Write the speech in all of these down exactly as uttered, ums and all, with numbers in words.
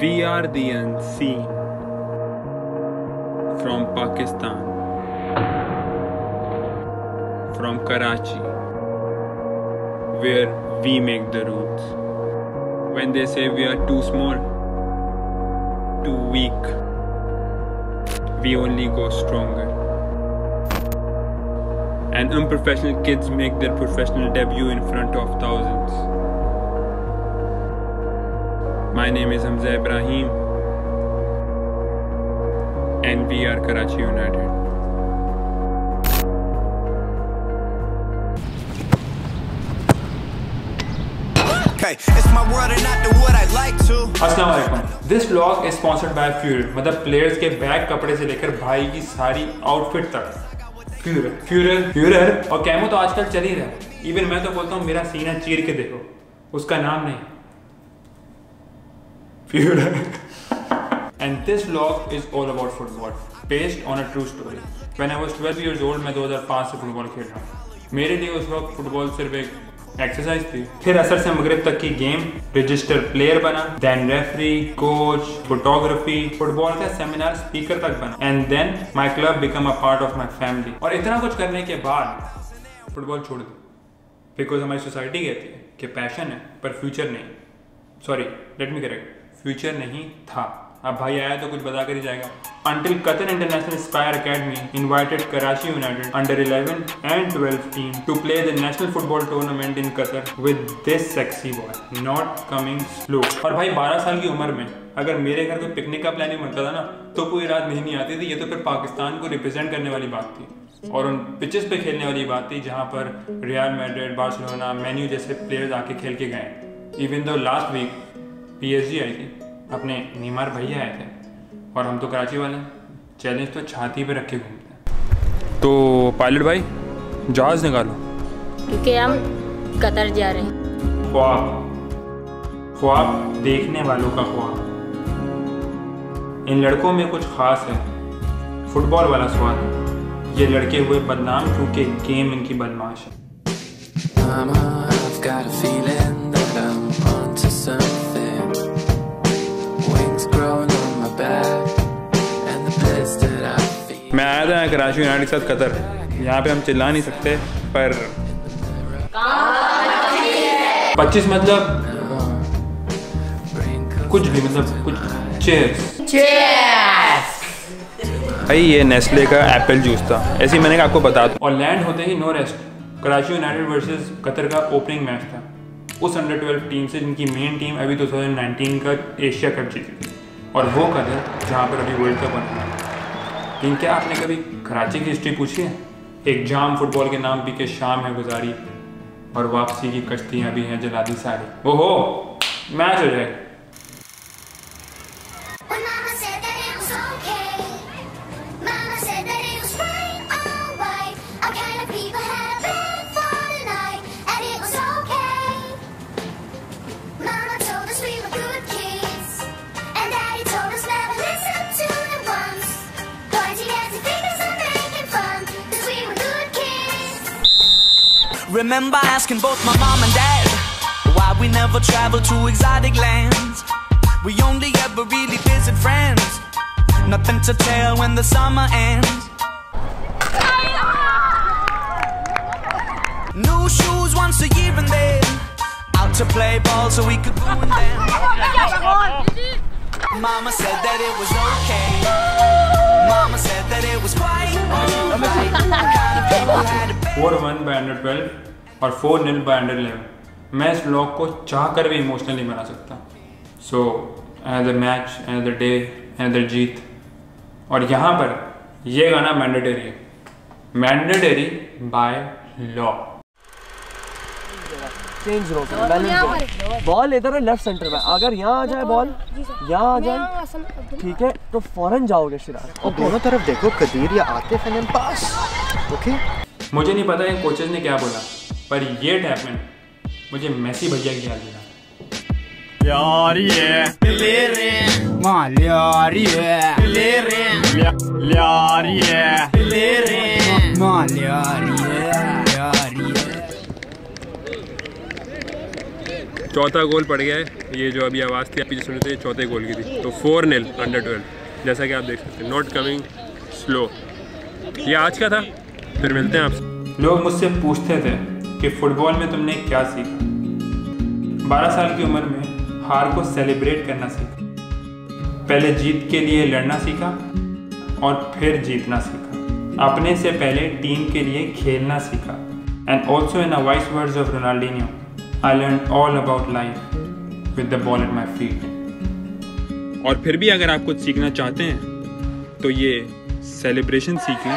We are the unseen from Pakistan, from Karachi, where we make the rules. When they say we are too small, too weak, we only go stronger. And unprofessional kids make their professional debut in front of thousands. My name is Hamza Ibrahim, N P R Karachi United. Okay, it's my world and not the world I like to. Assalamualaikum. This vlog is sponsored by Fuel. मतलब players के bag कपड़े से लेकर भाई की सारी outfit तक. Fuel, Fuel, Fuel और कैमो तो आजकल चल ही रहा है. Even मैं तो बोलता हूँ मेरा सीना चीर के देखो. उसका नाम नहीं. And this vlog is all about football, based on a true story. When I was twelve years old, मैं two thousand five से फुटबॉल खेल रहा हूँ. मेरे लिए उस वक्त फुटबॉल सिर्फ एक एक्सरसाइज थी. फिर असर से मगरिब तक की गेम, रजिस्टर प्लेयर बना, then referee, coach, photography, football का सेमिनार स्पीकर तक बना, and then my club become a part of my family. और इतना कुछ करने के बाद फुटबॉल छोड़ दिया, because हमारी सोसाइटी कहती है कि पैशन है पर फ्यूचर नहीं. Sorry, let me correct, future नहीं था. अब भाई आया तो कुछ बता कर ही जाएगा. Until Qatar International Spire Academy invited Karachi United under eleven and twelve team to play the national football tournament in Qatar with this sexy boy, not coming slow. और भाई बारह साल की उम्र में अगर मेरे घर कोई पिकनिक का प्लान ही बनता था ना तो कोई रात नहीं आती थी. ये तो फिर पाकिस्तान को रिप्रेजेंट करने वाली बात थी और उन पिचेस पे खेलने वाली बात थी जहाँ पर Real Madrid, Barcelona, Man U जैसे प्लेयर्स आके खेल के गए. Even though last week P S G आई थी, अपने नीमार भैया आए थे और हम तो कराची वाले चैलेंज तो छाती पे रखे घूमते हैं. तो पायलट भाई जहाज़ निकालो क्योंकि हम कतर जा रहे हैं. ख्वाब, ख्वाब देखने वालों का ख्वाब. इन लड़कों में कुछ ख़ास है, फुटबॉल वाला स्वाद है. ये लड़के हुए बदनाम क्योंकि गेम इनकी बदमाश है. Mama, I've got a feeling that I'm onto something. मैं आया था कराची यूनाइटेड के साथ कतर. यहाँ पे हम चिल्ला नहीं सकते पर पच्चीस मतलब कुछ भी मतलब कुछ. चेयर्स चेयर्स भाई. ये नेस्ले का एप्पल जूस था. ऐसे ही मैंने कहा आपको बता दूं. और लैंड होते ही no rest. Karachi United versus Qatar का ओपनिंग मैच था उस अंडर ट्वेल्व टीम से जिनकी मेन टीम अभी दो हज़ार उन्नीस का एशिया कप जीती थी और वो कदर जहाँ पर अभी वर्ल्ड कप बना है. लेकिन क्या आपने कभी कराची की हिस्ट्री पूछी है? एक जाम फुटबॉल के नाम पी के शाम है गुजारी और वापसी की कश्तियाँ भी हैं जला दी सारी. ओहो मैच हो जाएगा. Remember asking both my mom and dad why we never travel to exotic lands. We only ever really visit friends. Nothing to tell when the summer ends. New shoes once a year and then out to play ball so we could ruin them. Mama said that it was okay. Mama said that it was quite alright. Kind of people had a four one by under twelve और four zero by under eleven. मैं इस vlog को चाहकर भी emotional नहीं बना सकता. So another match, another day, another जीत. और यहाँ पर ये गाना मैंडेटरी है, मैंडेटरी बाय लॉ. चेंज रोक बॉल इधर है लेफ्ट सेंटर में. अगर यहाँ आ जाए बॉल, यहाँ आ जाए ठीक है तो फौरन जाओगे शिराज. और दोनों तरफ देखो कदीर या आतिफ एंड पास. ओके मुझे नहीं पता है कोचेज ने क्या बोला पर ये टैपमेंट मुझे मेसी भैया की याद दिला. यार ये ले रे मां यार ये ले रे यार ये ले रे मां यार ये यार ये चौथा गोल पड़ गया है, ये जो अभी आवाज़ थी आप पीछे सुने थे चौथे गोल की थी। तो फोर नेल अंडर ट्वेल्व, जैसा कि आप देख सकते हैं, नॉट कमिंग स्लो। ये आज का था, फिर मिलते हैं आपसे। लोग मुझसे पूछते थे कि फ़ुटबॉल में तुमने क्या सीखा। बारह साल की उम्र में हार को सेलिब्रेट करना सीखा, पहले जीत के लिए लड़ना सीखा और फिर जीतना सीखा, अपने से पहले टीम के लिए खेलना सीखा। And also in the wise words of Ronaldinho, I learned all about life with the ball at my feet. और फिर भी अगर आप कुछ सीखना चाहते हैं तो ये सेलिब्रेशन सीखें।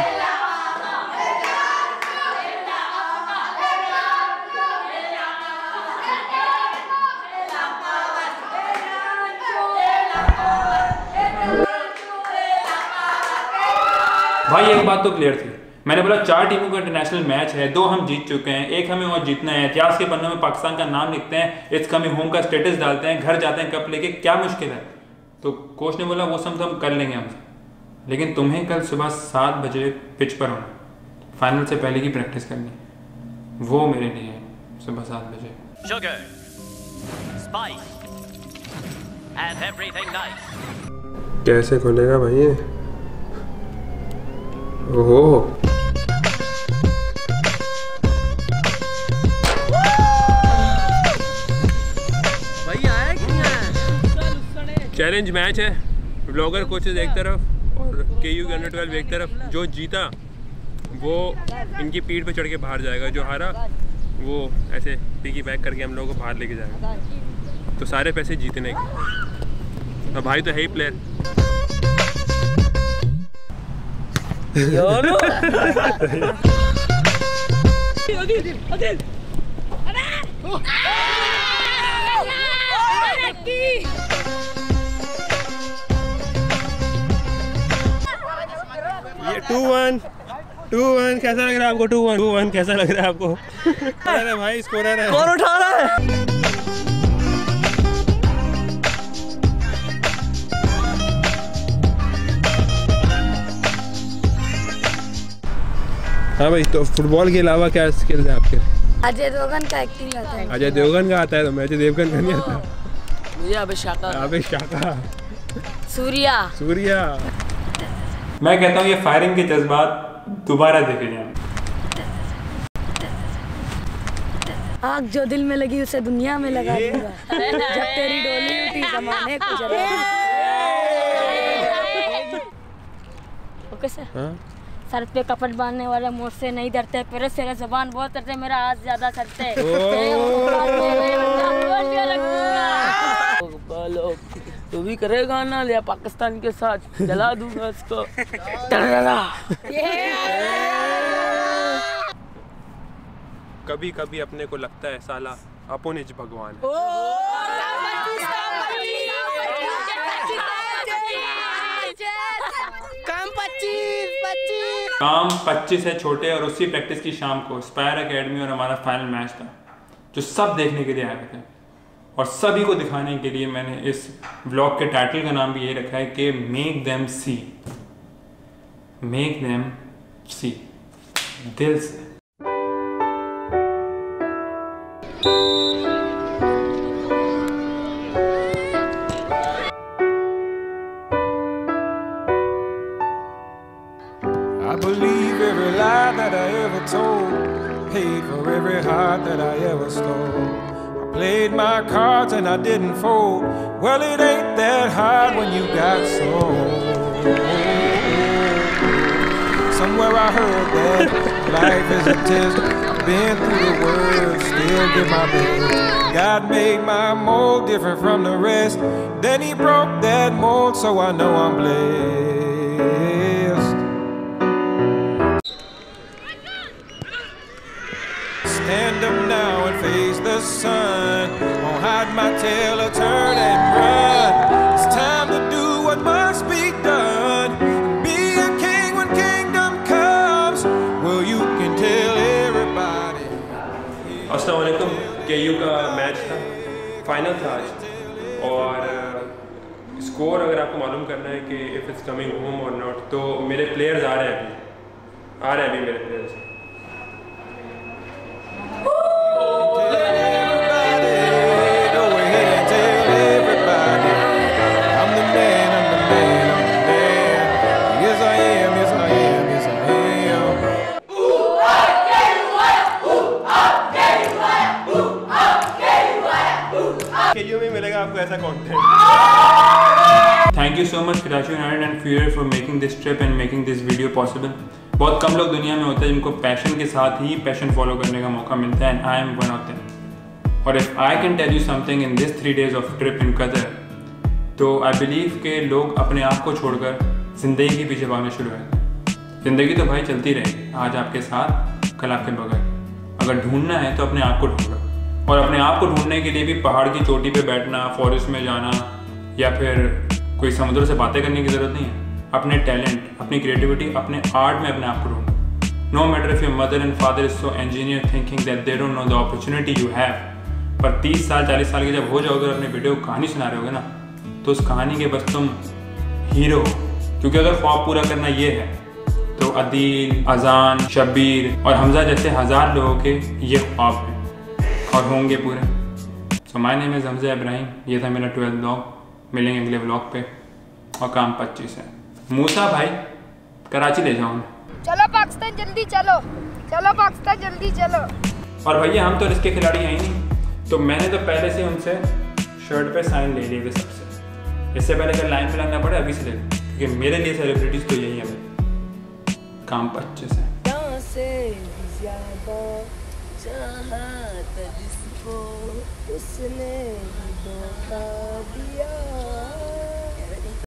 भाई एक बात तो क्लियर थी, मैंने बोला चार टीमों का इंटरनेशनल मैच है, दो हम जीत चुके हैं, एक हमें और जीतना है। इतिहास के पन्नों में पाकिस्तान का नाम लिखते हैं, इट्स कमिंग होम का स्टेटस डालते हैं, घर जाते हैं कप लेके, क्या मुश्किल है। तो कोच ने बोला वो सब हम कर लेंगे हमसे, लेकिन तुम्हें कल सुबह सात बजे पिच पर होना, फाइनल से पहले की प्रैक्टिस करनी, वो मेरे लिए सुबह सात बजे। कैसे खुलेगा भाई? ओहो चैलेंज मैच है, ब्लॉगर कोचेज एक तरफ और के यू अंडर ट्वेल्व एक तरफ। जो जीता वो इनकी पीठ पे चढ़ के बाहर जाएगा, जो हारा वो ऐसे पिकी बैक करके हम लोगों को बाहर लेके जाएगा। तो सारे पैसे जीतने के, तो भाई तो है ही player. Two one two one कैसा लग रहा है आपको? टू वन टू वन कैसा लग रहा है आपको? अरे भाई स्कोरर है, स्कोर उठा रहा है। हाँ भाई, तो फुटबॉल के अलावा क्या स्किल्स है आपके? अजय देवगन का एक्टिंग आता है। अजय देवगन का आता है, तो मैं अजय देवगन का नहीं आता मुझे। अभिषाका अभिषाका सूर्या सूर्या मैं कहता हूँ ये फायरिंग के जज्बात दोबारा देखे जाएं। आग जो दिल में लगी उसे दुनिया में लगा दूंगा, जब तेरी डोली उठी ज़माने को जरा। Okay sir. सर पे कपड़ बांधने वाले मोर से नहीं डरते, पर तेरे ज़बान बहुत डरते, मेरा हाथ ज़्यादा करते। तू भी करेगा ना लिया पाकिस्तान के साथ, जला दूंगा इसको। कभी कभी अपने को लगता है साला अपो निज भगवान है। काम पच्चीस है छोटे, और उसी प्रैक्टिस की शाम को स्पायर एकेडमी और हमारा फाइनल मैच था, जो सब देखने के लिए आए थे। और सभी को दिखाने के लिए मैंने इस व्लॉग के टाइटल का नाम भी ये रखा है कि make them see, make them see दिल से। I believe every lie that I ever told, paid for every heart that I ever stole. Played my cards and I didn't fold. Well, it ain't that hard when you got sold. Somewhere I heard that life is a test. Been through the world, still did my best. God made my mold different from the rest. Then he broke that mold, so I know I'm blessed. Stand up now. Face the sun, won't hide my tail or turn and run. It's time to do what must be done. Be a king when kingdom comes. Well, you can tell everybody. अस्सलाम वालेकुम। केयू का match था, final था आज। और score अगर आपको मालूम करना है कि इफ़ इट्स कमिंग होम और नॉट, तो मेरे प्लेयर्स आ रहे हैं अभी, आ रहे हैं अभी मेरे प्लेयर्स। Oh, everybody. मिलेगा आपको ऐसा content. Thank you so much Karachi United and Fuel for making this trip and making this video possible. बहुत कम लोग दुनिया में होते हैं जिनको पैशन के साथ ही पैशन फॉलो करने का मौका मिलता है and I am one of them. और if I can tell you something in this three days of trip in Qatar, तो आई बिलीव के लोग अपने आप को छोड़कर ज़िंदगी के पीछे भागना शुरू करें। ज़िंदगी तो भाई चलती रहेगी, आज आपके साथ कल आपके बगैर। अगर ढूंढना है तो अपने आप को ढूंढो, और अपने आप को ढूंढने के लिए भी पहाड़ की चोटी पे बैठना, फॉरेस्ट में जाना या फिर कोई समुद्र से बातें करने की ज़रूरत नहीं है। अपने टैलेंट, अपनी क्रिएटिविटी, अपने आर्ट में अपने आप को ढूंढो। No matter if your mother and father is so engineer thinking that they don't know the opportunity you have, पर तीस साल चालीस साल के जब हो जाओगे और अपने बेटे को कहानी सुना रहे होगे ना, तो उस कहानी के बस तुम हीरो हो। क्योंकि अगर ख्वाब पूरा करना ये है तो अदील, अजान, शब्बीर और हमजा जैसे हज़ार लोगों के ये ख्वाब हैं और होंगे पूरे। So my name is Hamza Ibrahim, ये था मेरा ट्वेल्थ ब्लॉग। मिलेंगे अगले ब्लॉग पे और काम पच्चीस है। मूसा भाई कराची ले जाऊँगा। चलो पाकिस्तान जल्दी चलो, चलो पाकिस्तान जल्दी चलो। और भैया हम तो इसके खिलाड़ी हैं ही नहीं, तो मैंने तो पहले से उनसे शर्ट पर साइन ले लिए थे सबसे, इससे पहले अगर लाइन में लगना पड़े अभी से ले लें, क्योंकि मेरे लिए सेलिब्रिटीज़ तो यही है भाई। काम अच्छे से उसने धोखा दिया।